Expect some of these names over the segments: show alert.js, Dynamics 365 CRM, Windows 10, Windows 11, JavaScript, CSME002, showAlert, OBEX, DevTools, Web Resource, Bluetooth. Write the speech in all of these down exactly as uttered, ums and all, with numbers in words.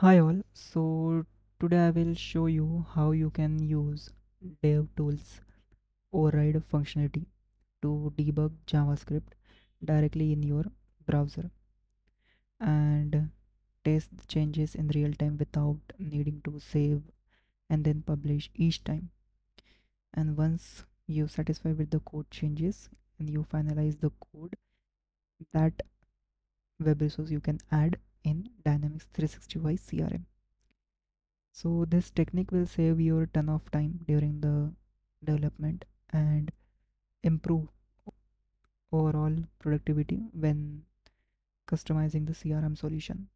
Hi all, so today I will show you how you can use dev tools override functionality to debug JavaScript directly in your browser and test the changes in real time without needing to save and then publish each time. And once you satisfy with the code changes and you finalize the code, that web resource you can add in Dynamics three sixty-five C R M. So this technique will save your ton of time during the development and improve overall productivity when customizing the C R M solution.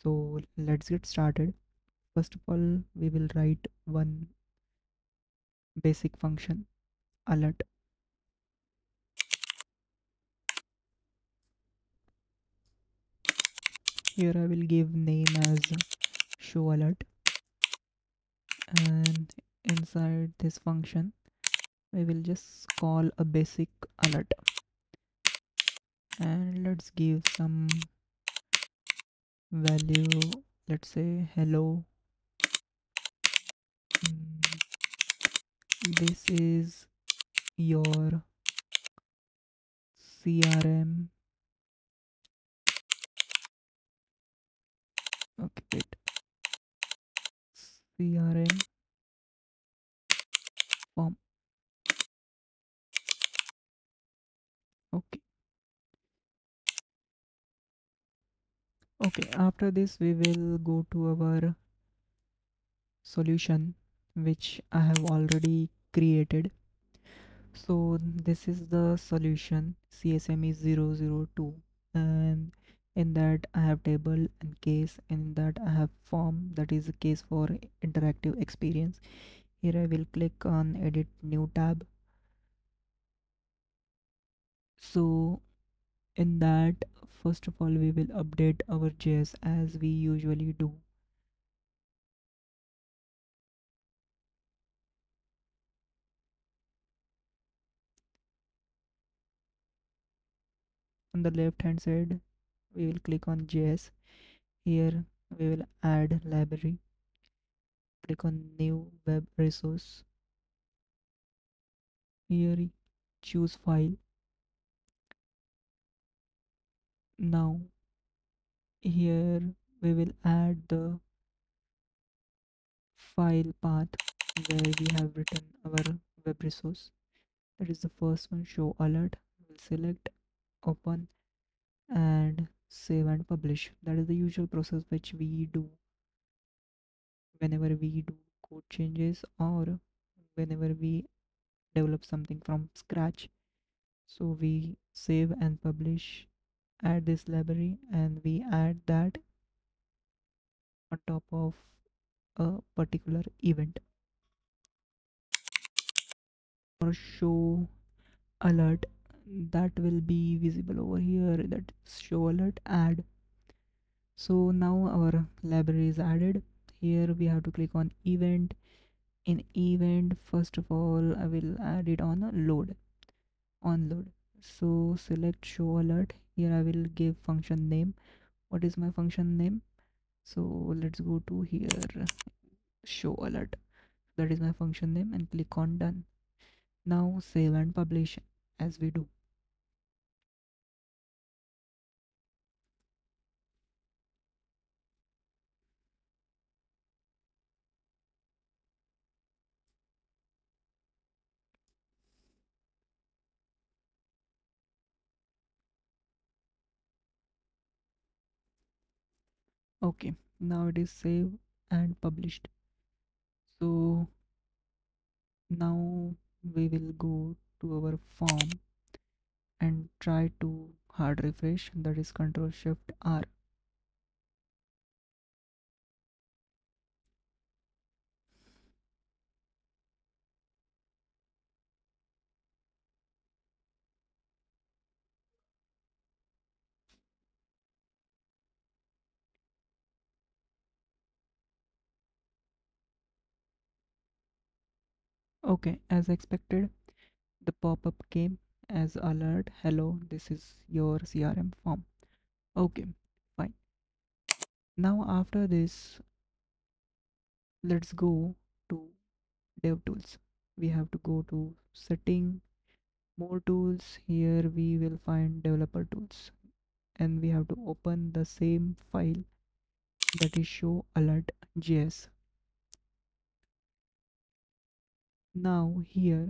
So let's get started. First of all, we will write one basic function, alert. Here I will give name as show alert, and inside this function we will just call a basic alert, and let's give some value, let's say hello. This is your C R M. Okay, wait. C R M form. Okay. Okay, after this we will go to our solution which I have already created. So this is the solution C S M E zero zero two, and in that I have table and case, in that I have form, that is a case for interactive experience. Here I will click on edit new tab. So in that, first of all, we will update our J S as we usually do. On the left hand side we will click on J S. Here we will add library, click on new web resource, here choose file. Now here we will add the file path where we have written our web resource, that is the first one, show alert. We will select, open, and save and publish. That is the usual process which we do whenever we do code changes or whenever we develop something from scratch. So we save and publish, add this library, and we add that on top of a particular event. For show alert, that will be visible over here, that show alert add. So now our library is added. Here we have to click on event. In event, first of all I will add it on a load, on load. So select show alert. Here I will give function name. What is my function name? So let's go to here, show alert. That is my function name, and click on done. Now save and publish as we do. Okay, now it is saved and published. So now we will go to our form and try to hard refresh, that is Control Shift R. Okay, as expected, the pop-up came as alert, hello, this is your C R M form. Okay, fine. Now after this, let's go to DevTools. We have to go to setting, more tools. Here we will find developer tools, and we have to open the same file, that is show alert.js. Now here,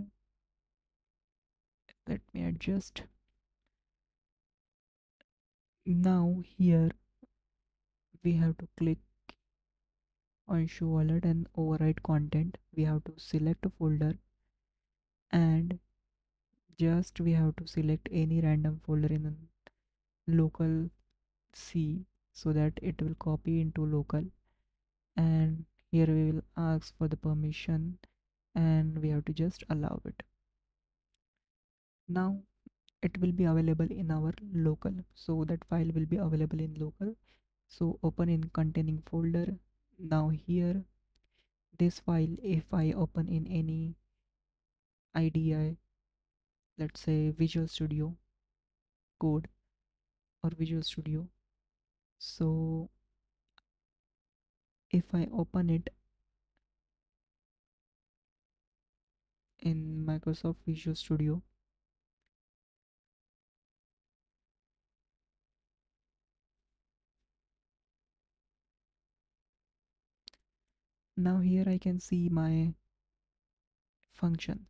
let me adjust. Now here we have to click on show alert and override content. We have to select a folder, and just we have to select any random folder in local C so that it will copy into local. And here we will ask for the permission, and we have to just allow it. Now it will be available in our local, so that file will be available in local. So open in containing folder. Now here this file, if I open in any I D E, let's say Visual Studio Code or Visual Studio, so if I open it in Microsoft Visual Studio, now here I can see my function.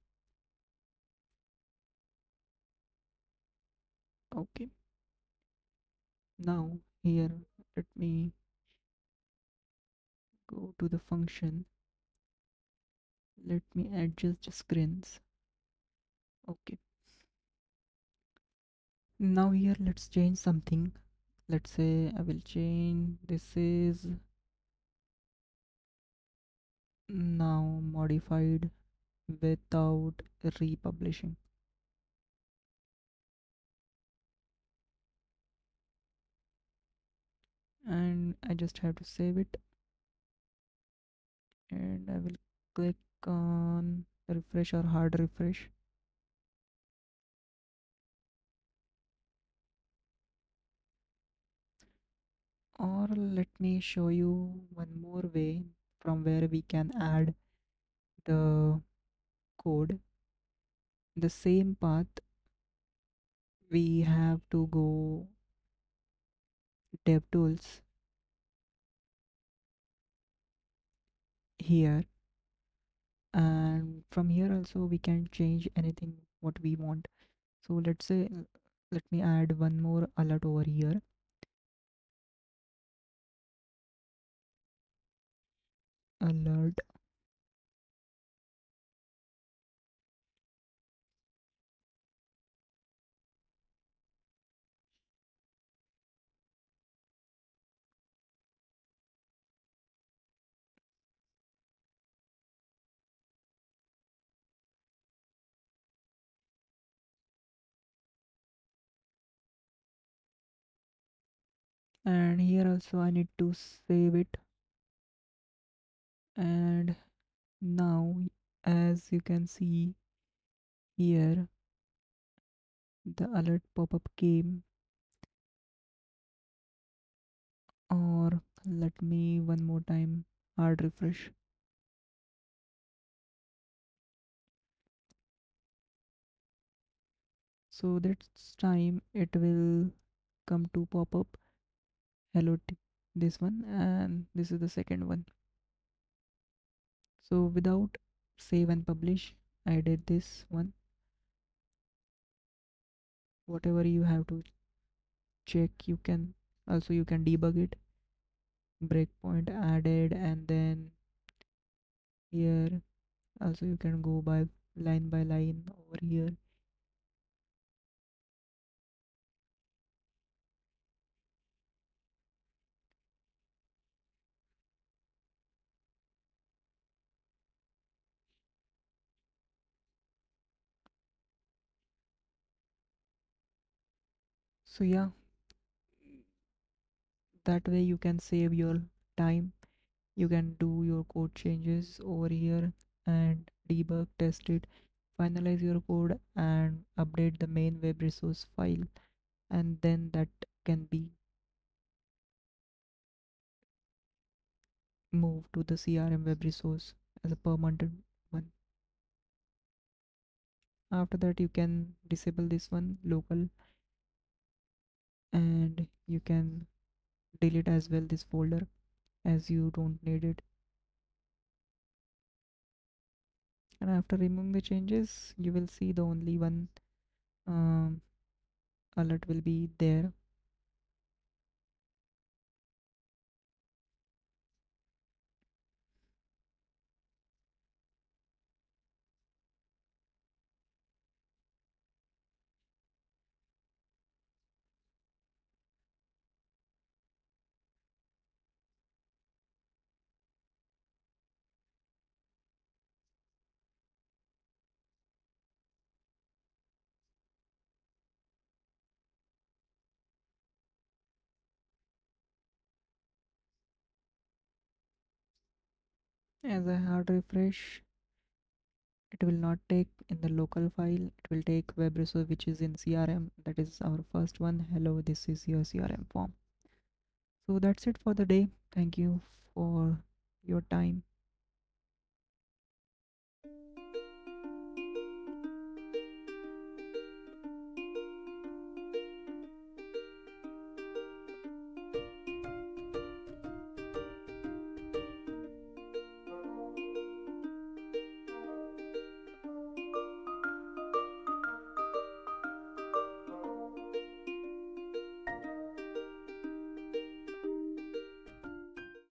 Okay, now here let me go to the function. Let me adjust screens. Okay, now here let's change something. Let's say I will change, this is now modified without republishing. And I just have to save it, and I will click on refresh or hard refresh. Or let me show you one more way from where we can add the code. The same path, we have to go DevTools, here, and from here also we can change anything what we want. So let's say, let me add one more alert over here. Alert, and here also I need to save it. And now as you can see here, the alert pop-up came. Or let me one more time hard refresh. So this time it will come to pop-up hello, this one, and this is the second one. So without save and publish, I did this one. Whatever you have to check, you can also you can debug it. Breakpoint added, and then here also you can go by line by line over here. So yeah, that way you can save your time. You can do your code changes over here and debug, test it, finalize your code and update the main web resource file, and then that can be move to the C R M web resource as a permanent one. After that, you can disable this one, local, and you can delete as well this folder as you don't need it. And after removing the changes, you will see the only one um, alert will be there. As I hard refresh, it will not take in the local file, it will take web resource which is in C R M. That is our first one. Hello, this is your C R M form. So that's it for the day. Thank you for your time.